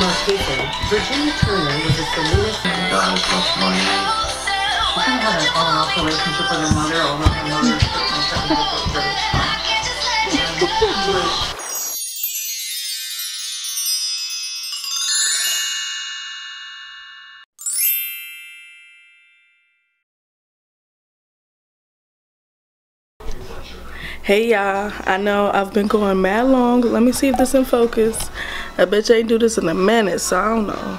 location, Virginia Turner was a saloonist. God loves money. She kind of had an on-off relationship with her mother, although her mother was very strong. Hey y'all, I know I've been going mad long. Let me see if this is in focus. I bet you ain't do this in a minute, so I don't know.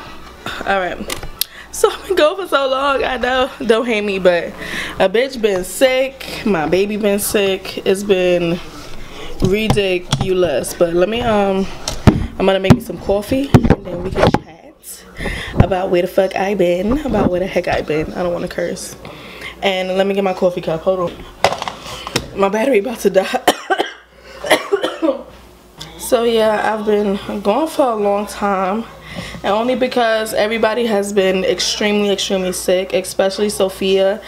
Alright, so I've been going for so long, I know. Don't hate me, but a bitch been sick. My baby been sick. It's been ridiculous. But let me, I'm gonna make me some coffee and then we can chat about where the fuck I been, about where the heck I been. I don't wanna curse. And let me get my coffee cup, hold on. My battery about to die. So yeah, I've been gone for a long time, and only because everybody has been extremely sick, especially Sophia.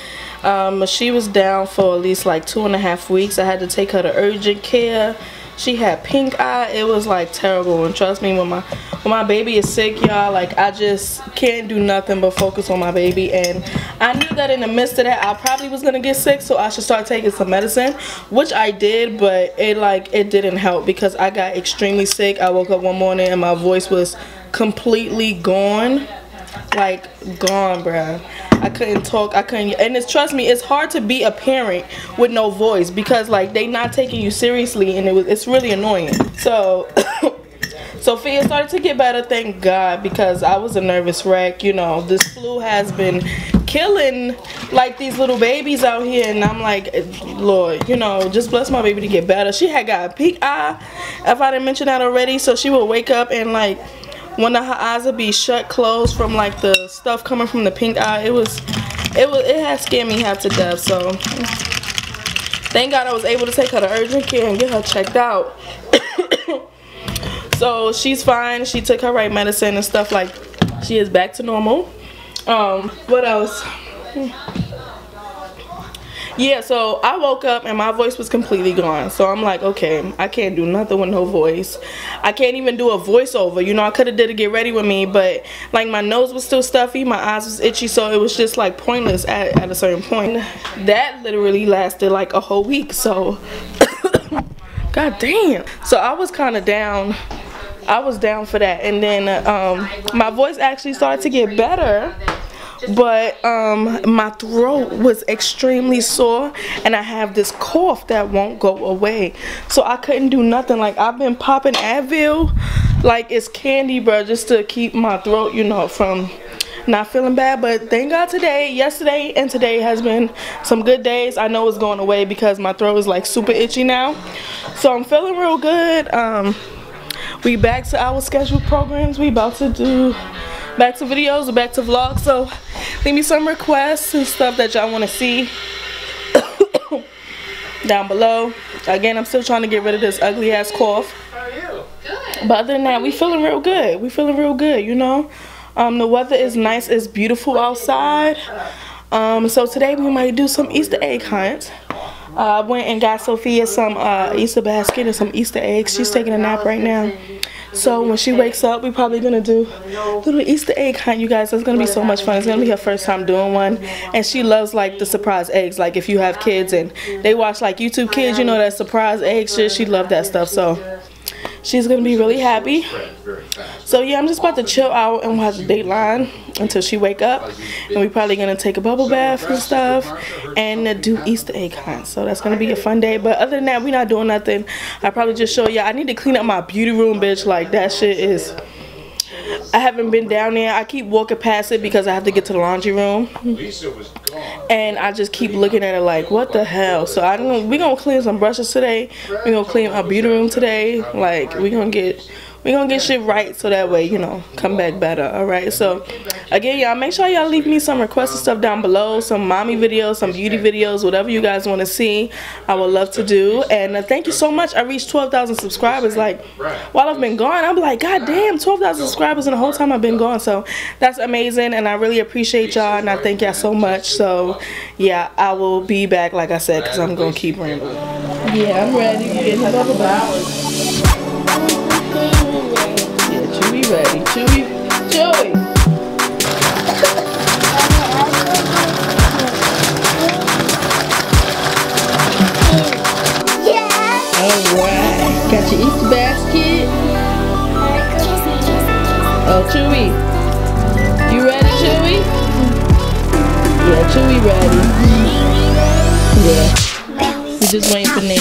She was down for at least like 2.5 weeks. I had to take her to urgent care. She had pink eye. It was like terrible. And trust me, when my baby is sick, y'all, like I just can't do nothing but focus on my baby. And I knew that in the midst of that I probably was gonna get sick, so I should start taking some medicine, which I did, but it didn't help because I got extremely sick. I woke up one morning and my voice was completely gone. Like gone, bruh. I couldn't talk, I couldn't, and it's, trust me, it's hard to be a parent with no voice because like they not taking you seriously, and it's really annoying. So Sophia started to get better, thank God, because I was a nervous wreck. You know, this flu has been killing like these little babies out here, and I'm like, Lord, you know, just bless my baby to get better. She had got a pink eye, if I didn't mention that already, so she would wake up and like one of her eyes would be shut, closed from like the stuff coming from the pink eye. It had scared me half to death. So thank God I was able to take her to urgent care and get her checked out. So she's fine. She took her right medicine and stuff, like she is back to normal. What else? Yeah, so I woke up and my voice was completely gone. So I'm like, okay, I can't do nothing with no voice. I can't even do a voiceover. You know, I could have did a Get Ready With Me, but like my nose was still stuffy, my eyes was itchy, so it was just like pointless at a certain point. That literally lasted like a whole week, so God damn. So I was kind of down. I was down for that. And then my voice actually started to get better. But my throat was extremely sore, and I have this cough that won't go away, so I couldn't do nothing. Like I've been popping Advil like it's candy, bro, just to keep my throat, you know, from not feeling bad. But thank God today, yesterday and today has been some good days. I know it's going away because my throat is like super itchy now, so I'm feeling real good. We back to our scheduled programs. We about to do back to videos, or back to vlogs. So leave me some requests and stuff that y'all want to see down below. Again, I'm still trying to get rid of this ugly ass cough. How are you? Good. But other than that, we feeling real good. We feeling real good, you know. The weather is nice. It's beautiful outside. So today we might do some Easter egg hunt. I went and got Sophia some Easter basket and some Easter eggs. She's taking a nap right now. So when she wakes up, we're probably going to do a little Easter egg hunt, you guys. It's going to be so much fun. It's going to be her first time doing one. And she loves, like, the surprise eggs. Like, if you have kids and they watch, like, YouTube Kids, you know, that surprise egg shit. She loved that stuff. So she's going to be really happy. So, yeah, I'm just about to chill out and watch Dateline until she wake up. And we're probably going to take a bubble bath and stuff and do Easter egg hunt. So that's going to be a fun day. But other than that, we're not doing nothing. I probably just show y'all. I need to clean up my beauty room, bitch. Like, that shit is... I haven't been down there. I keep walking past it because I have to get to the laundry room. And I just keep looking at it like, what the hell? So I don't. We're going to clean some brushes today. We're going to clean our beauty room today. Like, we're going to get shit right so that way, you know, come back better. Alright, so again, y'all, make sure y'all leave me some requests and stuff down below. Some mommy videos, some beauty videos, whatever you guys want to see, I would love to do. And thank you so much. I reached 12,000 subscribers. Like, while I've been gone, I'm like, God damn, 12,000 subscribers in the whole time I've been gone. So that's amazing, and I really appreciate y'all, and I thank y'all so much. So yeah, I will be back, like I said, because I'm going to keep rambling. Yeah, I'm ready. You didn't have to talk about it. Ready. Chewy. Yeah. Alright. Got your Easter basket. Oh, Chewy. You ready, Chewy? Yeah, Chewy ready. Yeah. We're just waiting for Nan.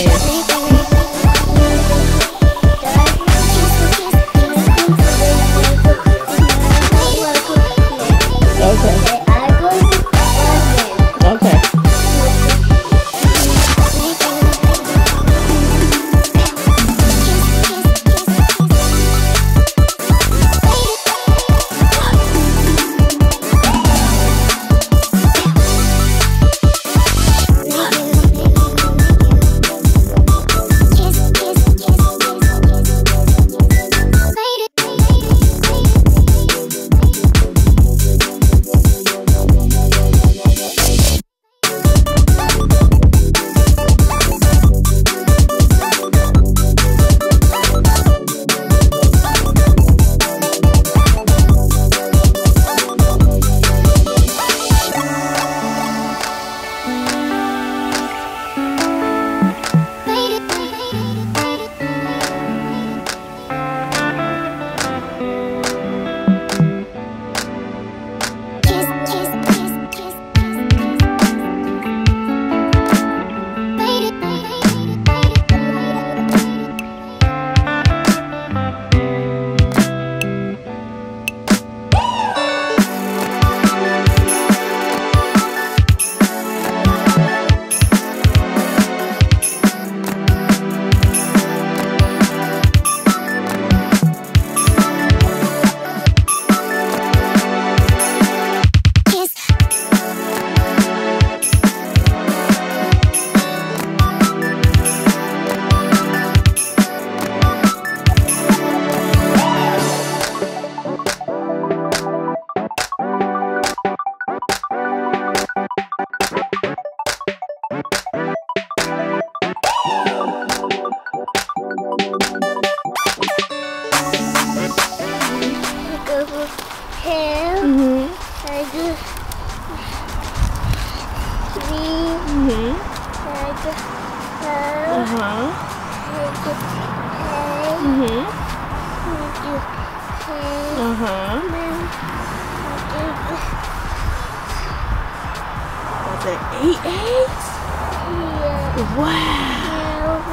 Eight eggs? Yeah. Wow.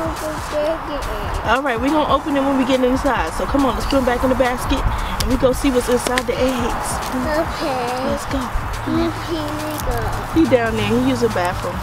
Yeah, alright, we're going to open it when we get inside. So come on, let's put them back in the basket and we go see what's inside the eggs. Okay. Let's go. He down there. He use the bathroom.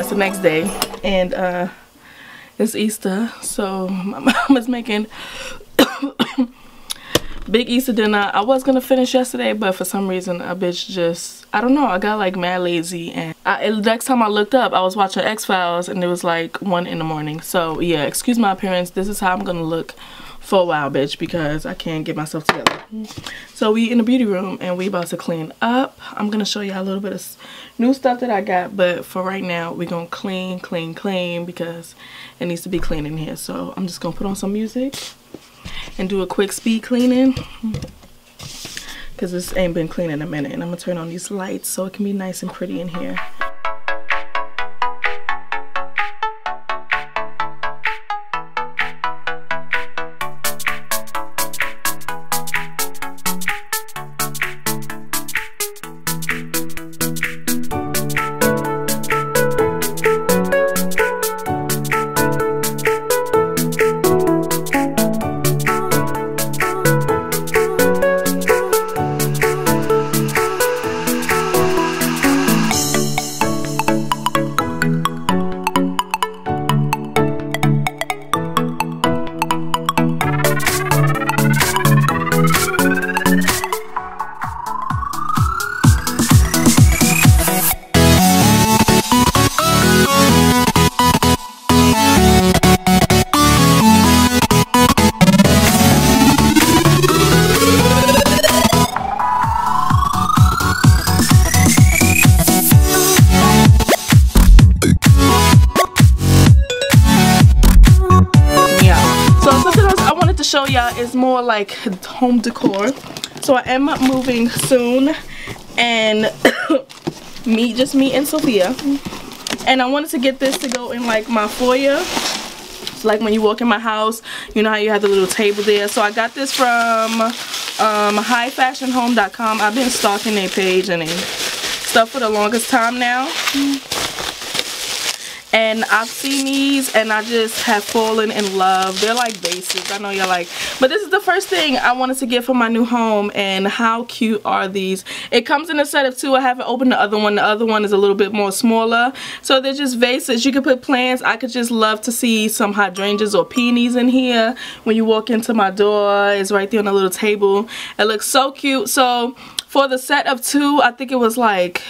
It's the next day and it's Easter, so my mom is making big Easter dinner. I was gonna finish yesterday, but for some reason a bitch just, I don't know, I got like mad lazy, and the next time I looked up I was watching X-Files and it was like 1 in the morning. So yeah, excuse my appearance. This is how I'm gonna look for a while, bitch, because I can't get myself together. So we in the beauty room and we about to clean up. I'm gonna show y'all a little bit of new stuff that I got, but for right now we're gonna clean because it needs to be clean in here. So I'm just gonna put on some music and do a quick speed cleaning because this ain't been clean in a minute, and I'm gonna turn on these lights so it can be nice and pretty in here. show y'all is more like home decor. So I am moving soon, and just me and Sophia. And I wanted to get this to go in like my foyer. Like when you walk in my house, you know how you have the little table there. So I got this from highfashionhome.com. I've been stalking their page and their stuff for the longest time now. And I've seen these and I just have fallen in love. They're like basics. I know y'all like. But this is the first thing I wanted to get for my new home. And how cute are these? It comes in a set of two. I haven't opened the other one. The other one is a little bit more smaller. So they're just vases. You can put plants. I could just love to see some hydrangeas or peonies in here. When you walk into my door, it's right there on a little table. It looks so cute. So for the set of two, I think it was like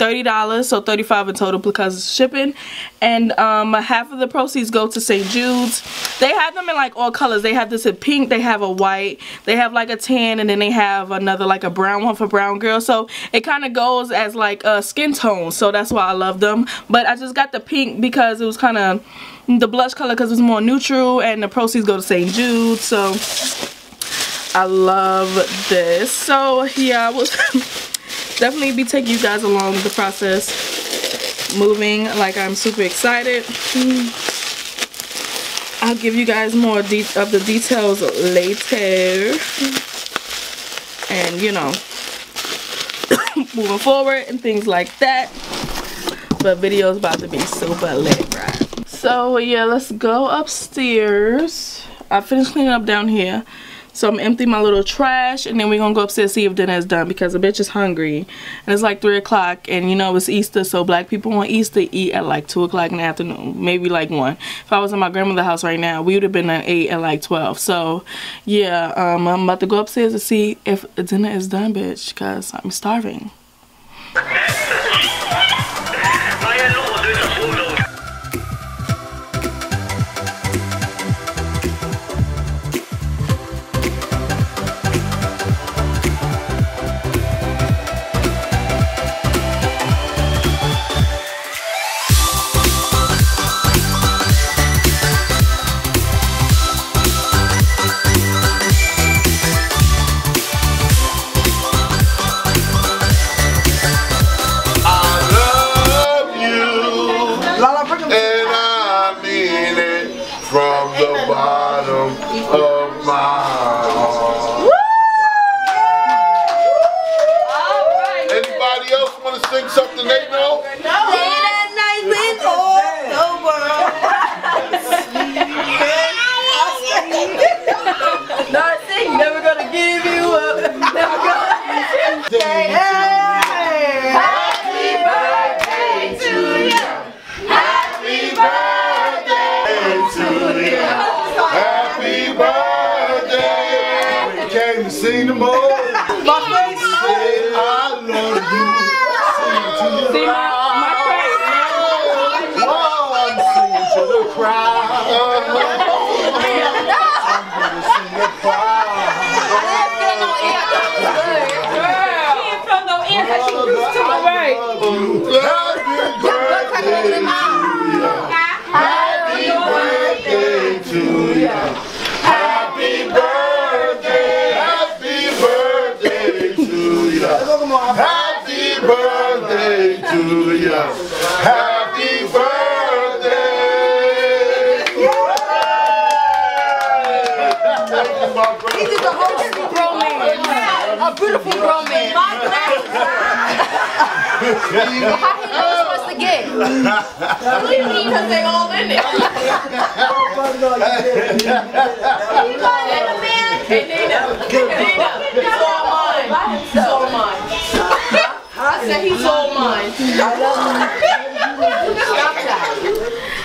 $30, so $35 in total because of shipping. And half of the proceeds go to St. Jude's. They have them in like all colors. They have this in pink, they have a white, they have like a tan, and then they have another like a brown one for brown girls. So it kind of goes as like a skin tone, so that's why I love them. But I just got the pink because it was kind of the blush color, because it was more neutral, and the proceeds go to St. Jude's. So I love this. So yeah, I was definitely be taking you guys along with the process moving. Like, I'm super excited. I'll give you guys more of the details later, and you know, moving forward and things like that. But video's about to be super lit, right? So yeah, let's go upstairs. I finished cleaning up down here, so I'm emptying my little trash, and then we're gonna go upstairs and see if dinner is done, because the bitch is hungry. And it's like 3 o'clock, and you know it's Easter, so black people on Easter eat at like 2 o'clock in the afternoon, maybe like 1. If I was in my grandmother's house right now, we would have been at 8 at like 12. So yeah, I'm about to go upstairs to see if dinner is done, bitch, because I'm starving.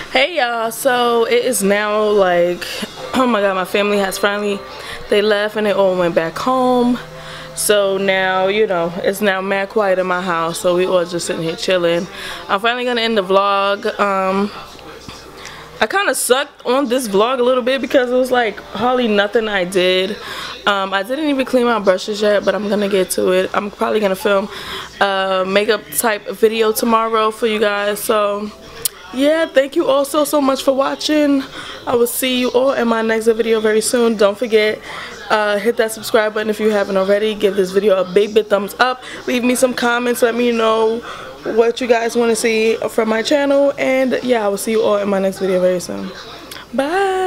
Hey y'all, so it is now like, oh my god, my family has finally, they left and they all went back home. So now, you know, it's now mad quiet in my house, so we all just sitting here chilling. I'm finally gonna end the vlog. I kind of sucked on this vlog a little bit because it was like hardly nothing I did. I didn't even clean my brushes yet, but I'm gonna get to it. I'm probably gonna film a makeup type video tomorrow for you guys. So yeah, thank you all so much for watching. I will see you all in my next video very soon. Don't forget, hit that subscribe button if you haven't already. Give this video a big big thumbs up. Leave me some comments. Let me know what you guys want to see from my channel. And yeah, I will see you all in my next video very soon. Bye.